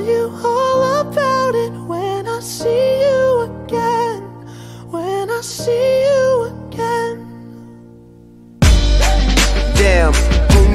you all about it when I see you again, when I see you again. Damn, who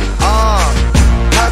How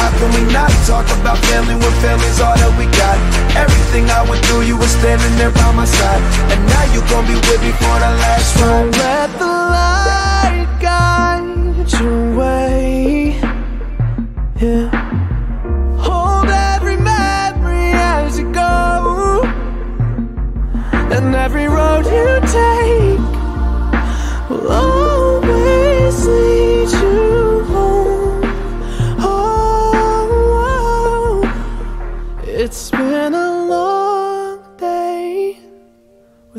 How can we not talk about family when family's all that we got? Everything I went through, you were standing there by my side, and now you gon' be with me for the last ride. Don't let the light guide your way, yeah. Hold every memory as you go, and every road you take will always lead you home. It's been a long day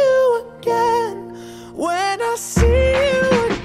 you again, when I see you again.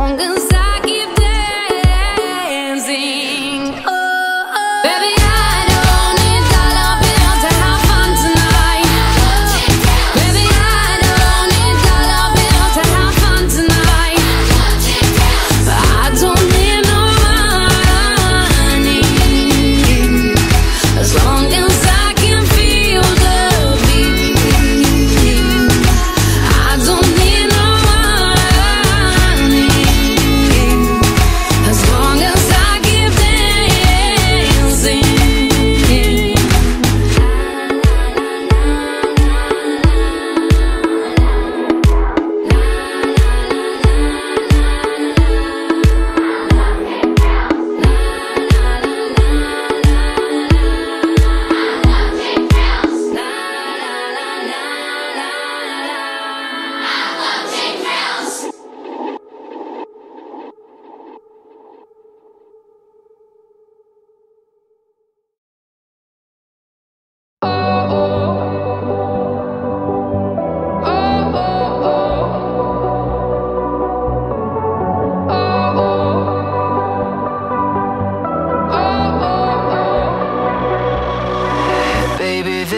long as I keep dancing. Oh, baby, I don't need dollar bill to have fun tonight. Baby, I don't need dollar bill to have fun tonight. I don't need no money, as long as I can feel the beat. I don't need no money, as long as I keep dancing.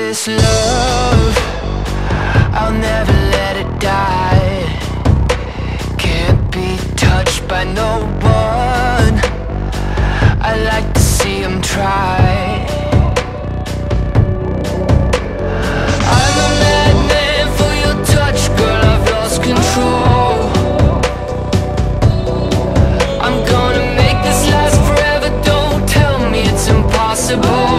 This love, I'll never let it die. Can't be touched by no one. I like to see them try. I'm a madman for your touch, girl, I've lost control. I'm gonna make this last forever, don't tell me it's impossible.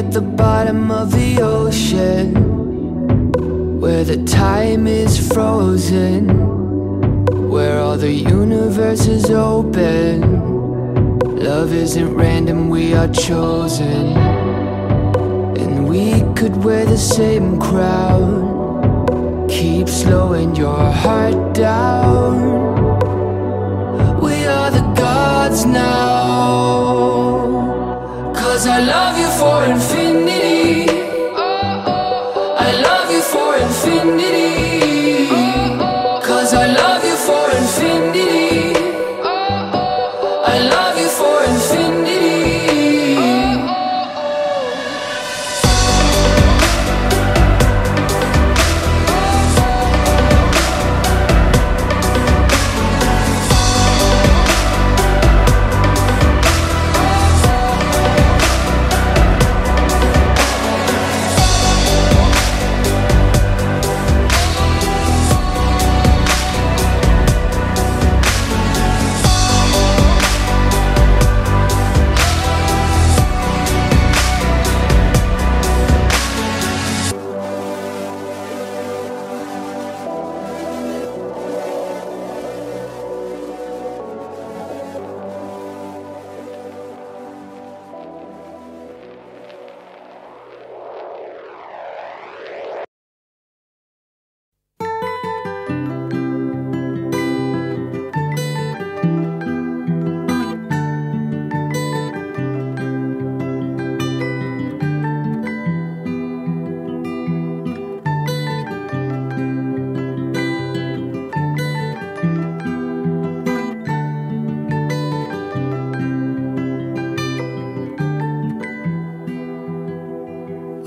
At the bottom of the ocean, where the time is frozen, where all the universe is open. Love isn't random, we are chosen. And we could wear the same crown. Keep slowing your heart down. We are the gods now. 'Cause I love you for infinity. I love you for infinity. 'Cause I love you for infinity. I love you for infinity.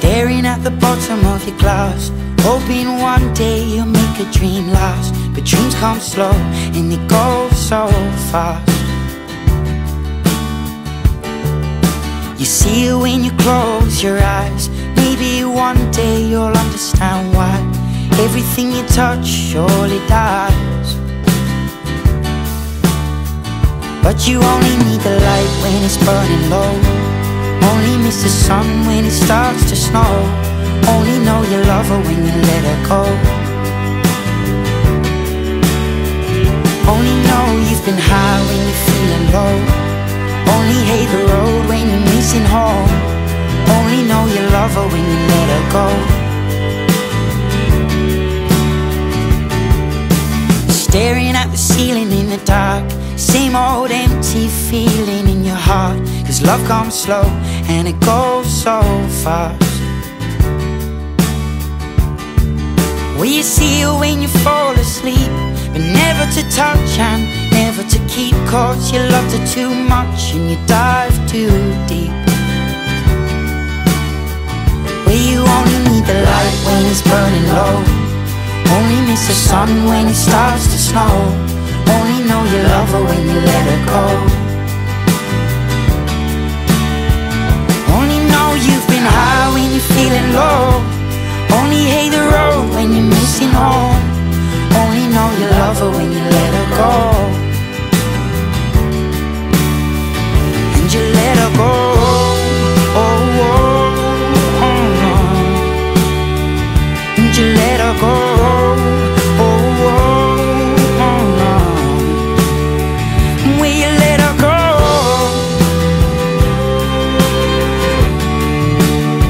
Staring at the bottom of your glass, hoping one day you'll make a dream last. But dreams come slow and they go so fast. You see it when you close your eyes. Maybe one day you'll understand why everything you touch surely dies. But you only need the light when it's burning low. Only miss the sun when it starts to snow. Only know you love her when you let her go. Only know you've been high when you're feeling low. Only hate the road when you're missing home. Only know you love her when you let her go. Staring at the ceiling in the dark, same old empty feeling in your heart. Cause love comes slow and it goes so fast. Well, you see her when you fall asleep, but never to touch and never to keep. Cause you loved her too much and you dive too deep. Well, you only need the light when it's burning low. Only miss the sun when it starts to snow. Only know you love her when you let her go. Only know you've been high when you're feeling low. Only hate the road when you're missing home. Only know you love her when you let her go. And you let her go. Oh, oh, oh, oh. And you let her go. Oh, oh, oh, oh. And will you let her go?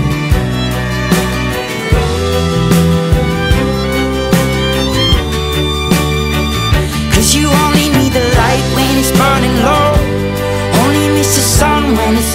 When it starts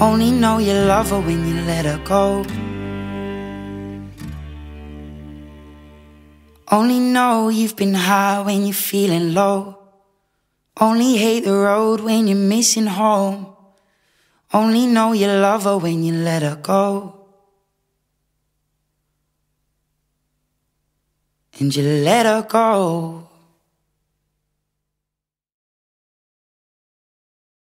Only know you love her when you let her go. Only know you've been high when you're feeling low. Only hate the road when you're missing home. Only know you love her when you let her go. And you let her go.